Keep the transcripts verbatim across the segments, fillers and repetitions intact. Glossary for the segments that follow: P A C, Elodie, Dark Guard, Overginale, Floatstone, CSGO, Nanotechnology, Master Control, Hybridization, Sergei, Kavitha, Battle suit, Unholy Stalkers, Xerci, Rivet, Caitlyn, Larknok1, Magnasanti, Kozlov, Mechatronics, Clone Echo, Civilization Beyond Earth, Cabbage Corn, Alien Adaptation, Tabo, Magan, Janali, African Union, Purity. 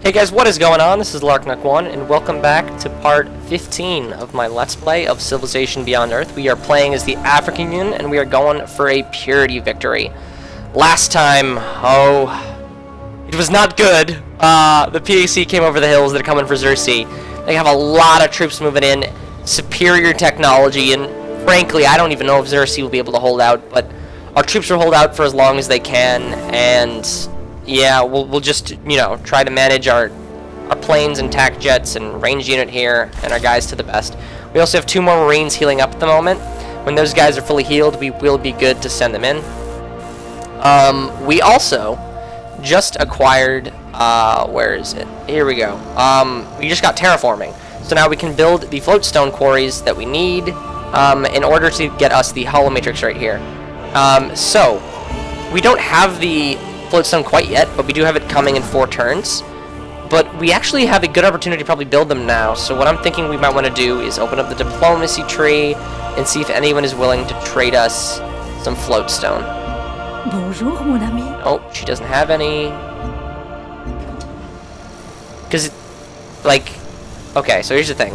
Hey guys, what is going on? This is Larknok one, and welcome back to part fifteen of my Let's Play of Civilization Beyond Earth. We are playing as the African Union, and we are going for a purity victory. Last time, oh, it was not good. Uh, the P A C came over the hills. They're coming for Xerci. They have a lot of troops moving in, superior technology, and frankly, I don't even know if Xerci will be able to hold out, but our troops will hold out for as long as they can, and yeah, we'll, we'll just, you know, try to manage our, our planes and tac jets and range unit here and our guys to the best. We also have two more Marines healing up at the moment. When those guys are fully healed, we will be good to send them in. Um, we also just acquired, uh, where is it? Here we go. Um, we just got terraforming. So now we can build the Floatstone quarries that we need um, in order to get us the hollow matrix right here. Um, so, we don't have the Floatstone quite yet, but we do have it coming in four turns. But we actually have a good opportunity to probably build them now, so what I'm thinking we might want to do is open up the diplomacy tree and see if anyone is willing to trade us some Floatstone. Bonjour, mon ami. Oh, she doesn't have any. Because, like, okay, so here's the thing.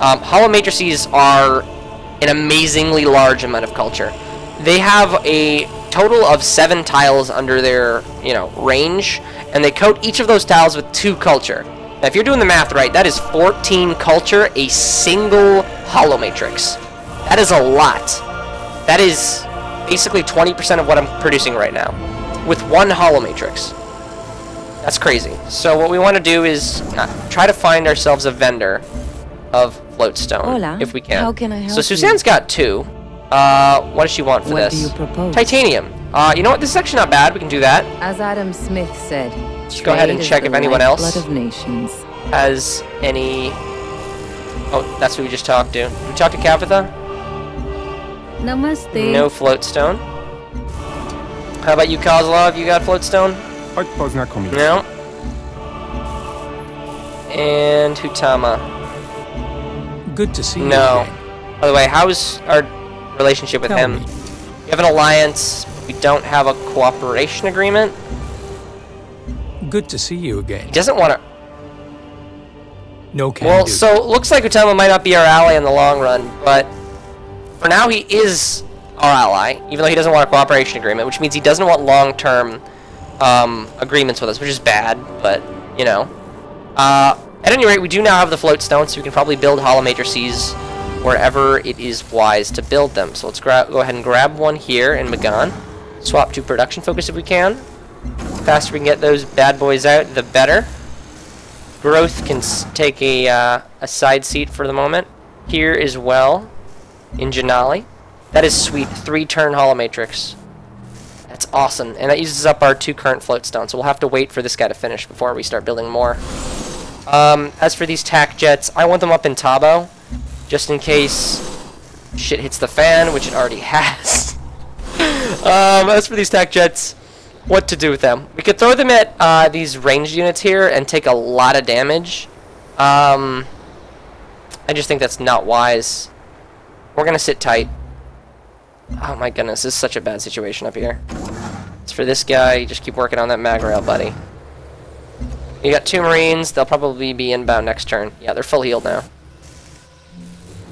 Um, hollow matrices are an amazingly large amount of culture. They have a total of seven tiles under their, you know, range, and they coat each of those tiles with two culture. Now, if you're doing the math right, that is fourteen culture, a single hollow matrix. That is a lot. That is basically twenty percent of what I'm producing right now, with one hollow matrix. That's crazy. So what we want to do is uh, try to find ourselves a vendor of Floatstone, Hola. if we can. How can I help so Suzanne's you? got two. Uh, what does she want for what this? What do you propose? Titanium. Uh, you know what? This is actually not bad. We can do that. As Adam Smith said, let's go ahead and check if anyone else of nations. has any. Oh, that's who we just talked to. Did we talk to Kavitha? Namaste. No Floatstone. How about you, Kozlov? You got Floatstone? No. And Hutama. Good to see you. No. By the way, how's our relationship with Tell him. Me. We have an alliance, but we don't have a cooperation agreement. Good to see you again. He doesn't want to. No. Well, do. so looks like Utama might not be our ally in the long run, but for now he is our ally, even though he doesn't want a cooperation agreement, which means he doesn't want long-term um, agreements with us, which is bad. But you know, uh, at any rate, we do now have the Floatstone, so we can probably build hollow matrices wherever it is wise to build them. So let's go ahead and grab one here in Magan. Swap to production focus if we can. The faster we can get those bad boys out, the better. Growth can take a, uh, a side seat for the moment. Here as well in Janali. That is sweet. Three turn hollow matrix. That's awesome. And that uses up our two current Floatstone. So we'll have to wait for this guy to finish before we start building more. Um, as for these tac jets, I want them up in Tabo, just in case shit hits the fan, which it already has. um, as for these tac jets, what to do with them? We could throw them at uh, these ranged units here and take a lot of damage. Um, I just think that's not wise. We're gonna sit tight. Oh my goodness, this is such a bad situation up here. As for this guy, just keep working on that mag rail, buddy. You got two Marines. They'll probably be inbound next turn. Yeah, they're full healed now.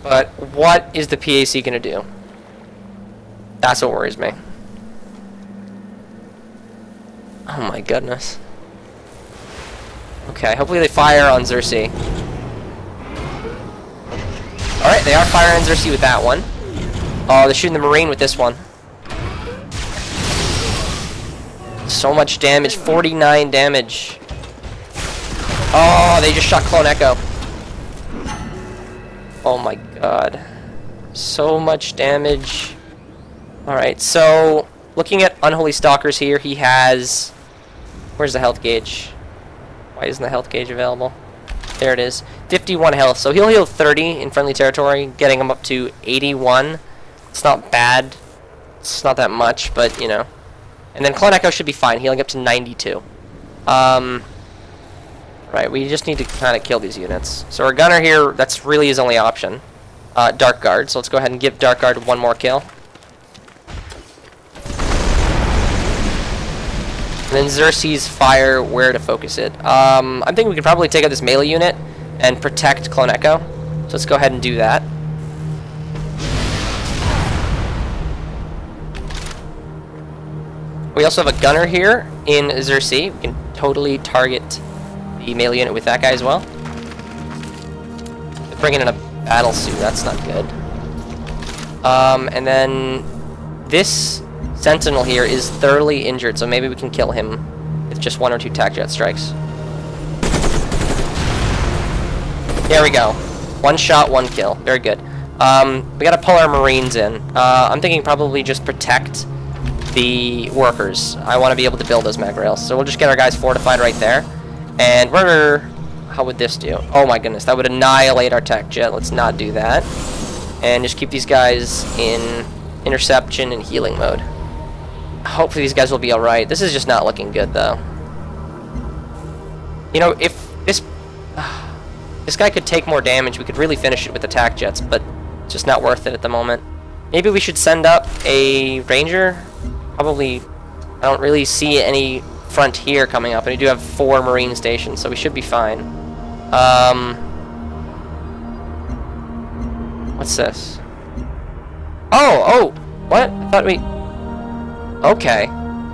But what is the P A C going to do? That's what worries me. Oh my goodness. Okay, hopefully they fire on Xerci. Alright, they are firing Xerci with that one. Oh, they're shooting the Marine with this one. So much damage, forty-nine damage. Oh, they just shot Clone Echo. Oh my god. So much damage. Alright, so looking at Unholy Stalkers here, he has... Where's the health gauge? Why isn't the health gauge available? There it is. fifty-one health. So he'll heal thirty in friendly territory, getting him up to eighty-one. It's not bad. It's not that much, but you know. And then Clone Echo should be fine, healing up to ninety-two. Um... Right, we just need to kind of kill these units. So our gunner here, that's really his only option. Uh, Dark Guard, so let's go ahead and give Dark Guard one more kill. And then Xerces fire where to focus it. Um, I'm thinking we could probably take out this melee unit and protect Clone Echo. So let's go ahead and do that. We also have a gunner here in Xerci. We can totally target the melee unit with that guy as well. They're bringing in a battle suit. That's not good. Um, and then this Sentinel here is thoroughly injured, so maybe we can kill him with just one or two tac jet strikes. There we go. One shot, one kill. Very good. Um, we gotta pull our Marines in. Uh, I'm thinking probably just protect the workers. I want to be able to build those mag rails, so we'll just get our guys fortified right there. And we're... how would this do? Oh my goodness, that would annihilate our tech jet. Let's not do that. And just keep these guys in interception and healing mode. Hopefully these guys will be alright. This is just not looking good, though. You know, if this... Uh, this guy could take more damage, we could really finish it with attack jets, but it's just not worth it at the moment. Maybe we should send up a Ranger? Probably... I don't really see any Frontier coming up, and we do have four Marine stations, so we should be fine. Um... What's this? Oh! Oh! What? I thought we... Okay.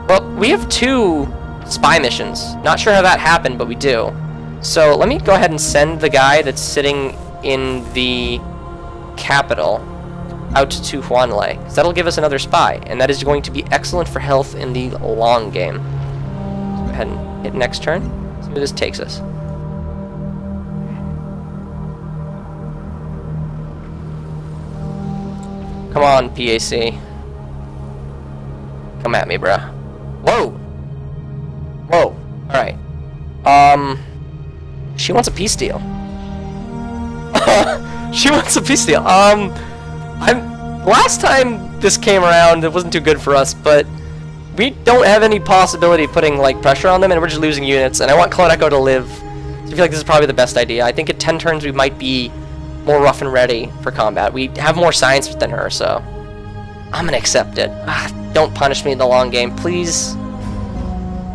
Well, we have two spy missions. Not sure how that happened, but we do. So let me go ahead and send the guy that's sitting in the capital out to Huanlai, because that'll give us another spy, and that is going to be excellent for health in the long game. Let's go ahead and hit next turn. See where this takes us. Come on, P A C. Come at me, bruh. Whoa! Whoa. Alright. Um... She wants a peace deal. She wants a peace deal. Um... I'm... Last time this came around, it wasn't too good for us, but... we don't have any possibility of putting, like, pressure on them, and we're just losing units, and I want Clone Echo to live. So I feel like this is probably the best idea. I think at ten turns we might be more rough and ready for combat. We have more science than her, so... I'm gonna accept it. Ah, don't punish me in the long game, please.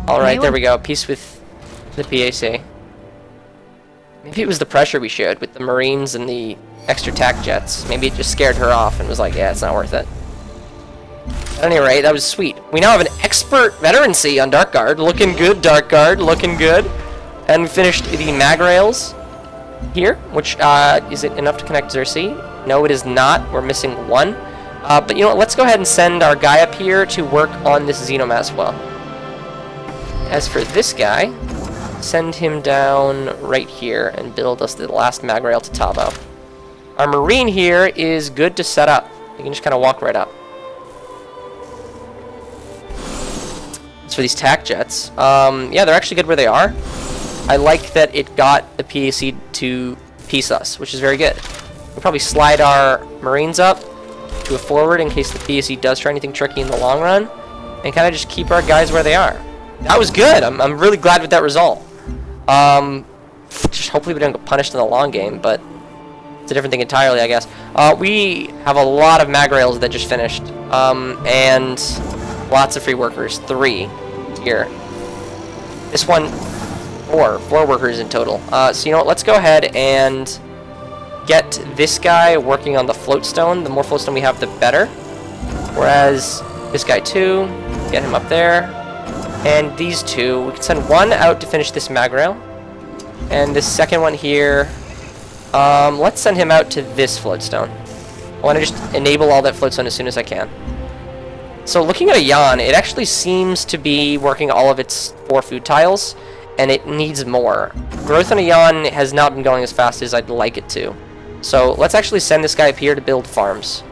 Alright, there we go. Peace with the P A C. Maybe it was the pressure we shared with the Marines and the extra tac jets. Maybe it just scared her off and was like, yeah, it's not worth it. At any rate, that was sweet. We now have an expert veterancy on Dark Guard. Looking good, Dark Guard. Looking good. And we finished the mag rails here, which, uh, is it enough to connect Xerci? No, it is not. We're missing one. Uh, but you know what, let's go ahead and send our guy up here to work on this Xenomass well. As for this guy, send him down right here and build us the last mag rail to Tabo. Our Marine here is good to set up. You can just kind of walk right up. As for these tac jets, um, yeah, they're actually good where they are. I like that it got the P A C to piece us, which is very good. We'll probably slide our Marines up to a forward in case the P A C does try anything tricky in the long run, and kind of just keep our guys where they are. That was good. I'm, I'm really glad with that result. Um, just hopefully we don't get punished in the long game, but it's a different thing entirely, I guess. Uh, we have a lot of mag rails that just finished, um, and lots of free workers. Three here. This one, four, four workers in total. Uh, so you know what? Let's go ahead and get this guy working on the Floatstone. The more Floatstone we have, the better. Whereas this guy too, get him up there. And these two, we can send one out to finish this mag rail. And this second one here, um, let's send him out to this Floatstone. I want to just enable all that Floatstone as soon as I can. So looking at Ayaan, it actually seems to be working all of its four food tiles, and it needs more. Growth on Ayaan has not been going as fast as I'd like it to. So let's actually send this guy up here to build farms.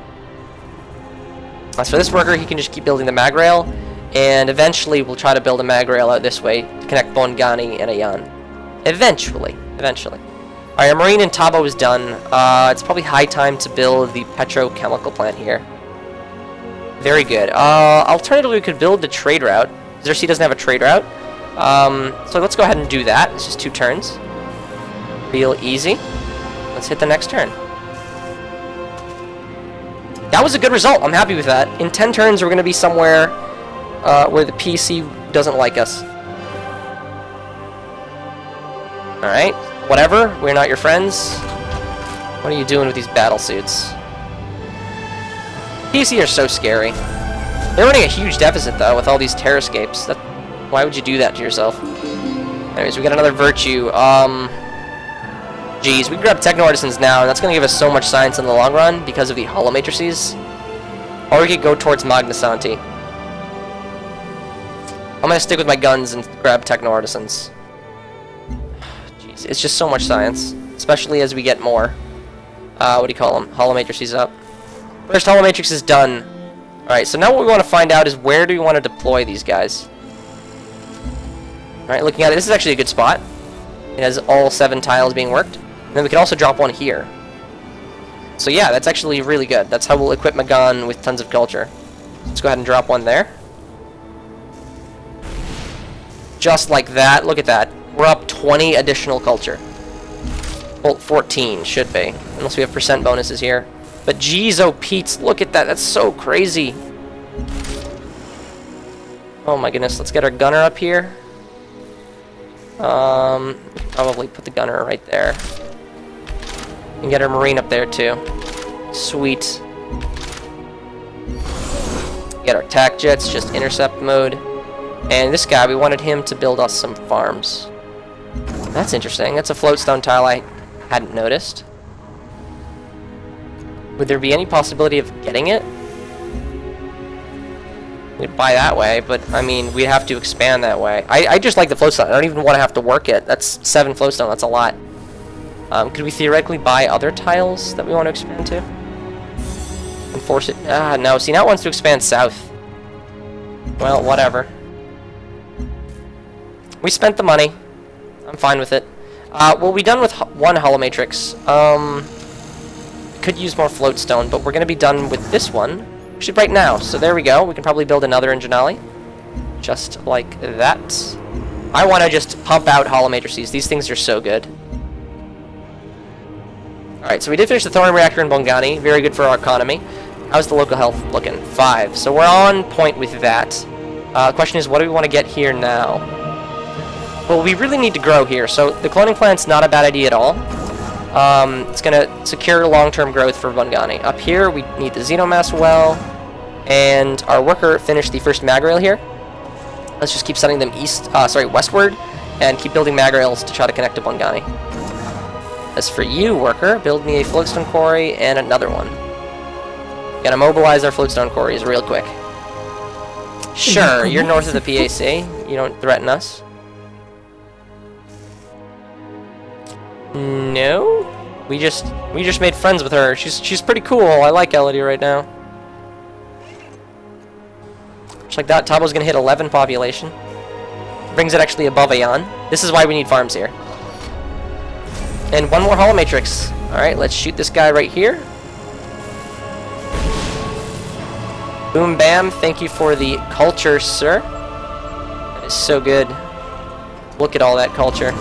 As for this worker, he can just keep building the mag rail, and eventually we'll try to build a mag rail out this way to connect Bongani and Ayaan. Eventually, eventually. Alright, our Marine in Tabo is done. Uh, it's probably high time to build the petrochemical plant here. Very good. Uh, alternatively, we could build the trade route. Xerci doesn't have a trade route. Um, so let's go ahead and do that. It's just two turns. Real easy. Let's hit the next turn. That was a good result. I'm happy with that. In ten turns, we're going to be somewhere uh, where the P C doesn't like us. Alright, whatever, we're not your friends. What are you doing with these battle suits? P C are so scary. They're running a huge deficit though with all these terrascapes. That, why would you do that to yourself? Anyways, we got another virtue. Um, geez, we grab Techno Artisans now, and that's going to give us so much science in the long run because of the hollow matrices. Or we could go towards Magnasanti. I'm going to stick with my guns and grab Techno Artisans. Jeez, it's just so much science, especially as we get more. Uh, what do you call them? Hollow matrices up. First hollow matrix is done. Alright, so now what we want to find out is where do we want to deploy these guys? Alright, looking at it, this is actually a good spot. It has all seven tiles being worked. And then we can also drop one here. So yeah, that's actually really good. That's how we'll equip Magan with tons of culture. Let's go ahead and drop one there. Just like that. Look at that. We're up twenty additional culture. Well, fourteen should be. Unless we have percent bonuses here. But geez, oh Pete's, look at that. That's so crazy. Oh my goodness. Let's get our gunner up here. Um, probably put the gunner right there. And get our marine up there too. Sweet. Get our tac jets, just intercept mode. And this guy, we wanted him to build us some farms. That's interesting. That's a floatstone tile I hadn't noticed. Would there be any possibility of getting it? We'd buy that way, but I mean, we'd have to expand that way. I, I just like the floatstone. I don't even want to have to work it. That's seven floatstone. That's a lot. Um, could we theoretically buy other tiles that we want to expand to? And force it? Ah, no. See, now it wants to expand south. Well, whatever. We spent the money. I'm fine with it. Uh, well, we're done with one hollow matrix. Um, could use more floatstone, but we're going to be done with this one. Actually, right now. So there we go. We can probably build another in Janali. Just like that. I want to just pump out hollow matrices. These things are so good. Alright, so we did finish the thorium reactor in Bongani. Very good for our economy. How's the local health looking? Five. So we're on point with that. Uh, the question is, what do we want to get here now? Well, we really need to grow here. So the cloning plant's not a bad idea at all. Um, it's going to secure long-term growth for Bongani. Up here, we need the Xenomass well, and our worker finished the first mag rail here. Let's just keep sending them east, uh, sorry, westward, and keep building mag rails to try to connect to Bongani. As for you, worker, build me a floatstone quarry and another one. Gotta mobilize our floatstone quarries real quick. Sure, you're north of the P A C. You don't threaten us. No, we just we just made friends with her. She's she's pretty cool. I like Elodie right now. Just like that, Tabo's gonna hit eleven population. Brings it actually above Ayaan. This is why we need farms here. And one more hollow matrix. All right, let's shoot this guy right here. Boom, bam. Thank you for the culture, sir. That is so good. Look at all that culture.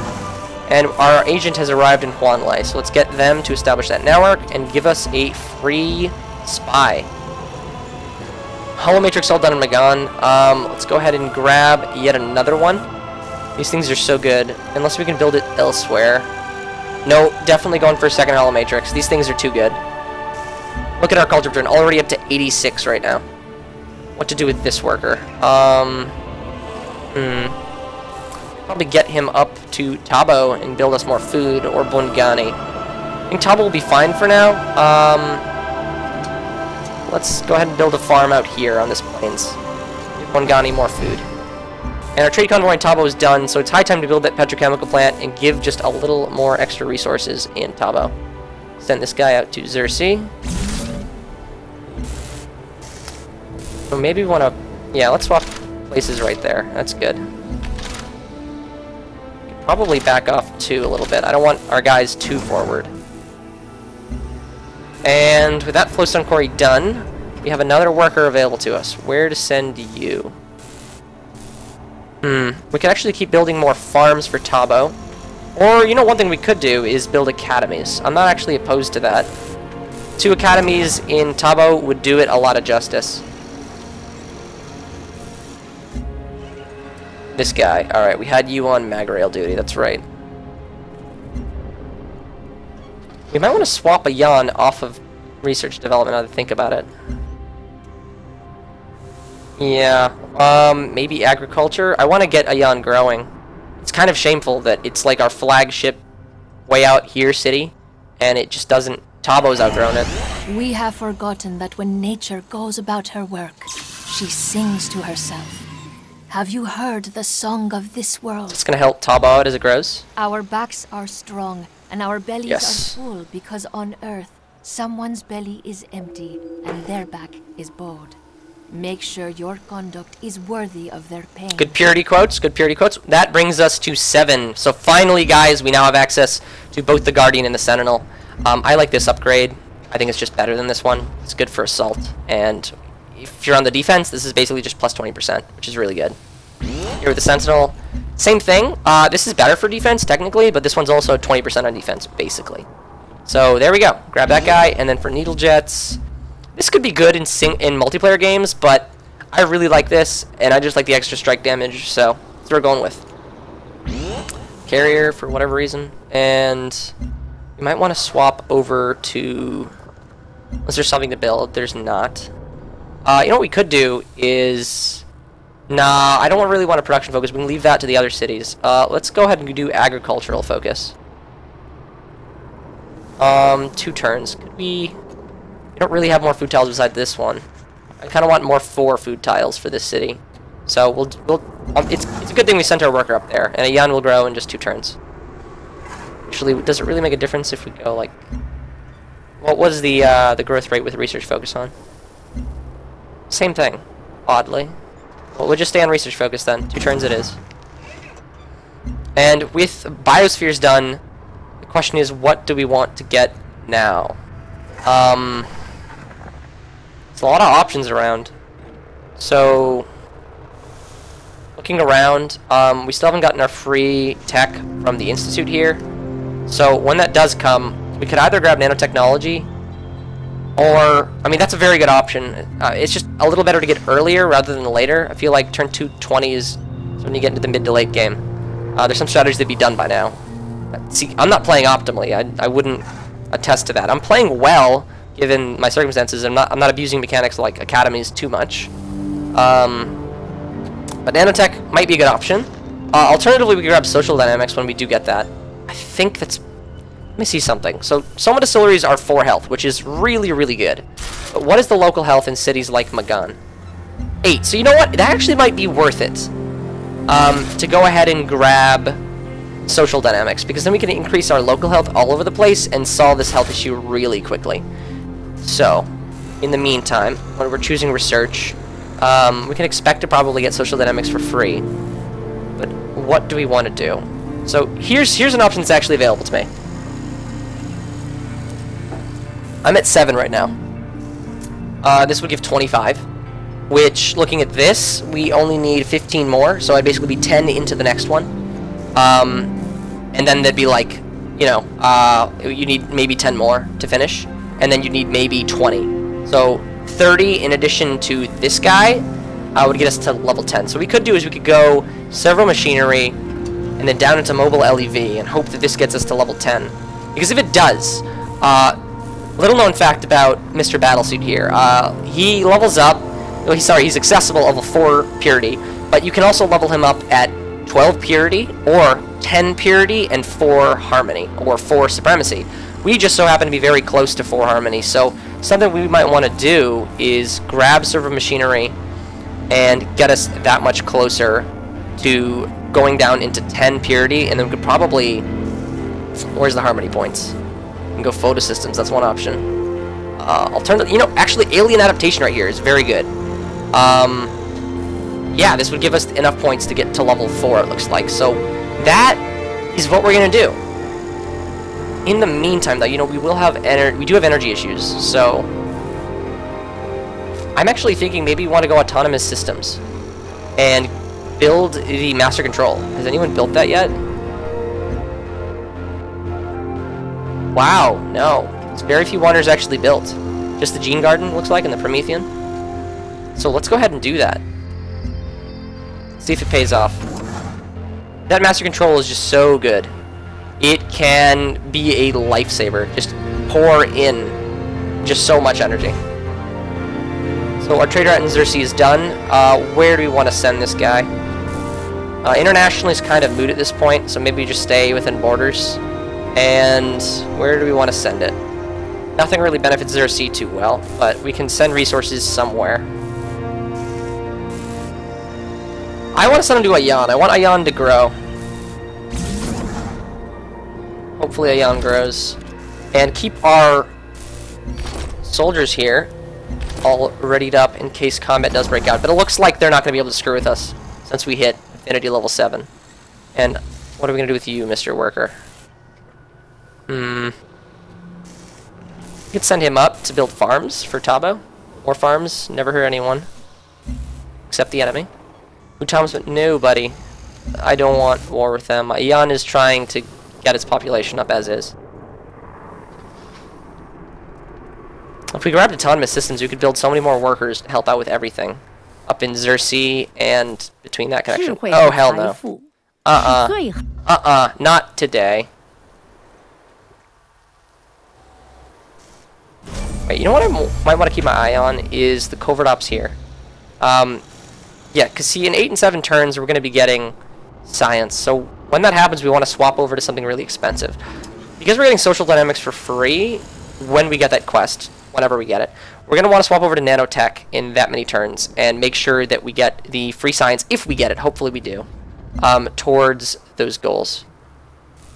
And our agent has arrived in Huanlai, so let's get them to establish that network and give us a free spy. Hollow matrix all done in Magan. Um, let's go ahead and grab yet another one. These things are so good, unless we can build it elsewhere. No, definitely going for a second hollow matrix. These things are too good. Look at our culture return, already up to eighty-six right now. What to do with this worker? Um, hmm. Probably get him up to Tabo and build us more food, or Bongani. I think Tabo will be fine for now. Um, let's go ahead and build a farm out here on this plains. Give Bongani more food. And our trade convoy in Tabo is done, so it's high time to build that petrochemical plant and give just a little more extra resources in Tabo. Send this guy out to Xerci. So maybe we want to... Yeah, let's swap places right there. That's good. Probably back off two a little bit. I don't want our guys too forward. And with that flowstone quarry done, we have another worker available to us. Where to send you? Hmm. We could actually keep building more farms for Tabo. Or, you know, one thing we could do is build academies. I'm not actually opposed to that. Two academies in Tabo would do it a lot of justice. This guy. Alright, we had you on Magrail duty, that's right. We might want to swap Ayaan off of research development now to think about it. Yeah, um, maybe agriculture? I want to get Ayaan growing. It's kind of shameful that it's like our flagship way out here city, and it just doesn't... Tabo's outgrown it. We have forgotten that when nature goes about her work, she sings to herself. Have you heard the song of this world? It's gonna help Tabo out as it grows. Our backs are strong, and our bellies yes. are full, because on Earth, someone's belly is empty, and their back is bowed. Make sure your conduct is worthy of their pain. Good purity quotes, good purity quotes. That brings us to seven. So finally, guys, we now have access to both the Guardian and the Sentinel. Um, I like this upgrade. I think it's just better than this one. It's good for assault, and if you're on the defense, this is basically just plus twenty percent, which is really good. Here with the Sentinel, same thing. Uh, this is better for defense, technically, but this one's also twenty percent on defense, basically. So there we go. Grab that guy, and then for Needle Jets, this could be good in, sing in multiplayer games, but I really like this, and I just like the extra strike damage, so that's what we're going with. Carrier, for whatever reason, and we might want to swap over to... Unless there's something to build, there's not. Uh, you know what we could do is... Nah, I don't really want a production focus. We can leave that to the other cities. Uh, let's go ahead and do agricultural focus. Um, two turns. Could we... We don't really have more food tiles besides this one. I kind of want more four food tiles for this city. So we'll... we'll um, it's, it's a good thing we sent our worker up there. And Ayaan will grow in just two turns. Actually, does it really make a difference if we go, like... What was the, uh, the growth rate with research focus on? Same thing, oddly. Well, we'll just stay on research focus then. Two turns it is. And with biospheres done, the question is, what do we want to get now? Um, there's a lot of options around. So, looking around, um, we still haven't gotten our free tech from the Institute here. So when that does come, we could either grab nanotechnology. Or, I mean, that's a very good option. Uh, it's just a little better to get earlier rather than later. I feel like turn two twenty is when you get into the mid to late game. Uh, there's some strategies that'd be done by now. See, I'm not playing optimally. I, I wouldn't attest to that. I'm playing well, given my circumstances. I'm not, I'm not abusing mechanics like academies too much. Um, but nanotech might be a good option. Uh, alternatively, we can grab social dynamics when we do get that. I think that's... Let me see something. So, Soma Distilleries are four health, which is really, really good. But what is the local health in cities like Magan? Eight. So, you know what? That actually might be worth it um, to go ahead and grab Social Dynamics, because then we can increase our local health all over the place and solve this health issue really quickly. So, in the meantime, when we're choosing Research, um, we can expect to probably get Social Dynamics for free. But what do we want to do? So, here's, here's an option that's actually available to me. I'm at seven right now. Uh, this would give twenty-five, which, looking at this, we only need fifteen more, so I'd basically be ten into the next one. Um, and then there'd be like, you know, uh, you need maybe ten more to finish, and then you need maybe twenty. So thirty in addition to this guy uh, would get us to level ten. So what we could do is we could go several machinery, and then down into mobile L E V, and hope that this gets us to level ten. Because if it does, uh, little known fact about Mister Battle Suit here. Uh, he levels up, oh, he's, sorry, he's accessible level four purity, but you can also level him up at twelve purity, or ten purity, and four harmony, or four supremacy. We just so happen to be very close to four harmony, so something we might want to do is grab servo machinery and get us that much closer to going down into ten purity, and then we could probably... Where's the harmony points? And go photo systems. That's one option. Uh, alternative, you know, actually, Alien Adaptation right here is very good. Um, yeah, this would give us enough points to get to level four. It looks like. So that is what we're gonna do. In the meantime, though, you know, we will have energy. We do have energy issues. So I'm actually thinking maybe we want to go autonomous systems and build the Master Control. Has anyone built that yet? Wow, no. There's very few wonders actually built. Just the Gene Garden, looks like, and the Promethean. So let's go ahead and do that. See if it pays off. That Master Control is just so good. It can be a lifesaver. Just pour in just so much energy. So our trade route in Xerci is done. Uh, where do we want to send this guy? Uh, internationally is kind of moot at this point, so maybe just stay within borders. And where do we want to send it? Nothing really benefits Xerci too well, but we can send resources somewhere. I want to send him to Ayaan. I want Ayaan to grow. Hopefully Ayaan grows. And keep our soldiers here all readied up in case combat does break out. But it looks like they're not going to be able to screw with us since we hit Affinity level seven. And what are we going to do with you, Mister Worker? Hmm. We could send him up to build farms for Tabo. More farms. Never hurt anyone. Except the enemy. Utam's but nobody. I don't want war with them. Ayaan is trying to get its population up as is. If we grabbed Autonomous Systems, we could build so many more workers to help out with everything. Up in Xerci and between that connection. Oh, hell no. Uh-uh. Uh-uh. Not today. Wait, you know what I might want to keep my eye on is the covert ops here. Um... Yeah, because see, in eight and seven turns, we're going to be getting science. So when that happens, we want to swap over to something really expensive. Because we're getting Social Dynamics for free when we get that quest, whenever we get it, we're going to want to swap over to Nanotech in that many turns and make sure that we get the free science, if we get it, hopefully we do, um, towards those goals.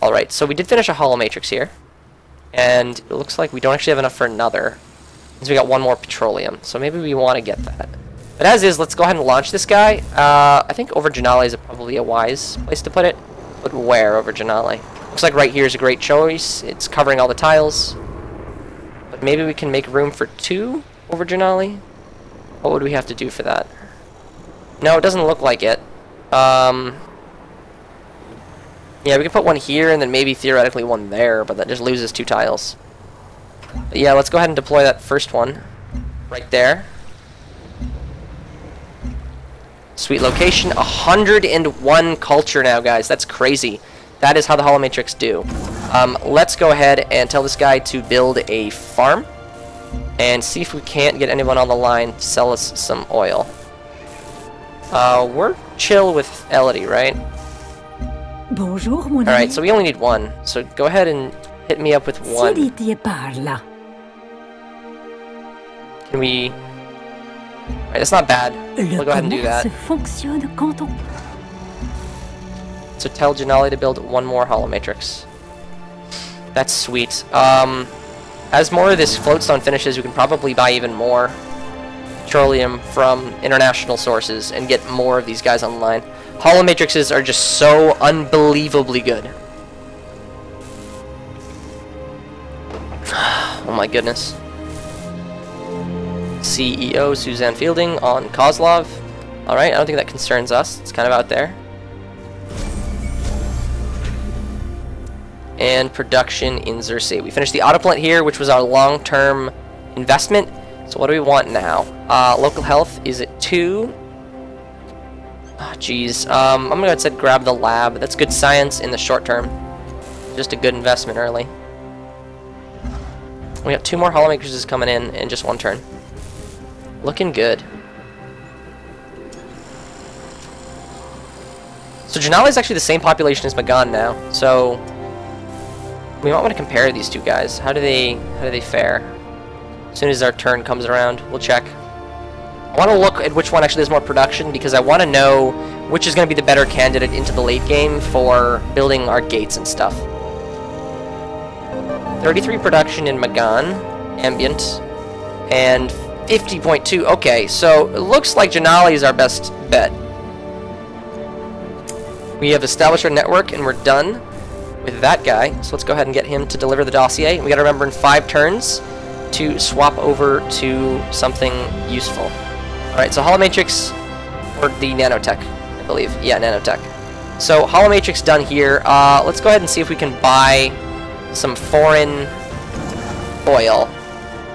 All right, so we did finish a Hollow Matrix here, and it looks like we don't actually have enough for another, because we got one more Petroleum, so maybe we want to get that. But as is, let's go ahead and launch this guy. Uh, I think Overginale is a, probably a wise place to put it. But where Overginale? Looks like right here is a great choice. It's covering all the tiles. But maybe we can make room for two Overginale? What would we have to do for that? No, it doesn't look like it. Um, yeah, we can put one here and then maybe theoretically one there, but that just loses two tiles. But yeah, let's go ahead and deploy that first one right there. Sweet location. one hundred and one culture now, guys. That's crazy. That is how the Hollow Matrix do. Um, let's go ahead and tell this guy to build a farm and see if we can't get anyone on the line to sell us some oil. Uh, we're chill with Elodie, right? Bonjour, mon ami. Alright, so we only need one. So go ahead and hit me up with one. Can we... Alright, that's not bad. We'll go ahead and do that. So tell Janali to build one more Hollow Matrix. That's sweet. Um, as more of this Floatstone finishes, we can probably buy even more petroleum from international sources and get more of these guys online. Hollow Matrixes are just so unbelievably good. Oh my goodness. C E O Suzanne Fielding on Kozlov. Alright, I don't think that concerns us. It's kind of out there. And production in Xerci. We finished the auto plant here, which was our long-term investment. So what do we want now? Uh, local health is at two. Oh, geez. Um, I'm going to go ahead and grab the lab. That's good science in the short term. Just a good investment early. We got two more Hollow Matrixes coming in in just one turn. Looking good. So Janali is actually the same population as Magan now, so we might want to compare these two guys. How do they how do they fare? As soon as our turn comes around, we'll check. I want to look at which one actually has more production because I want to know which is going to be the better candidate into the late game for building our gates and stuff. thirty-three production in Magan, ambient, and fifty point two, okay, so it looks like Janali is our best bet. We have established our network and we're done with that guy, so let's go ahead and get him to deliver the dossier. We gotta remember in five turns to swap over to something useful. Alright, so Hollow Matrix or the Nanotech, I believe. Yeah, Nanotech. So Hollow Matrix done here. Uh, let's go ahead and see if we can buy some foreign oil.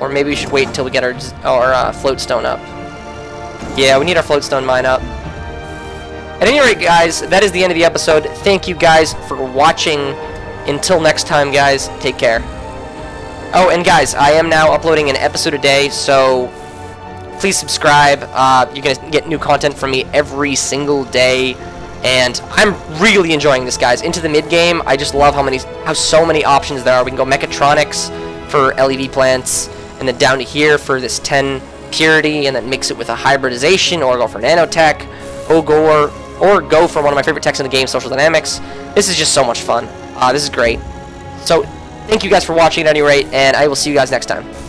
Or maybe we should wait until we get our, our uh, Floatstone up. Yeah, we need our Floatstone mine up. And At any rate, guys, that is the end of the episode. Thank you guys for watching. Until next time, guys, take care. Oh, and guys, I am now uploading an episode a day, so please subscribe. Uh, you're going to get new content from me every single day. And I'm really enjoying this, guys. Into the mid-game, I just love how many, how so many options there are. We can go mechatronics for L E D plants, and then down to here for this ten purity, and then mix it with a hybridization, or go for nanotech, or go, or go for one of my favorite techs in the game, Social Dynamics. This is just so much fun. Uh, this is great. So, thank you guys for watching at any rate, and I will see you guys next time.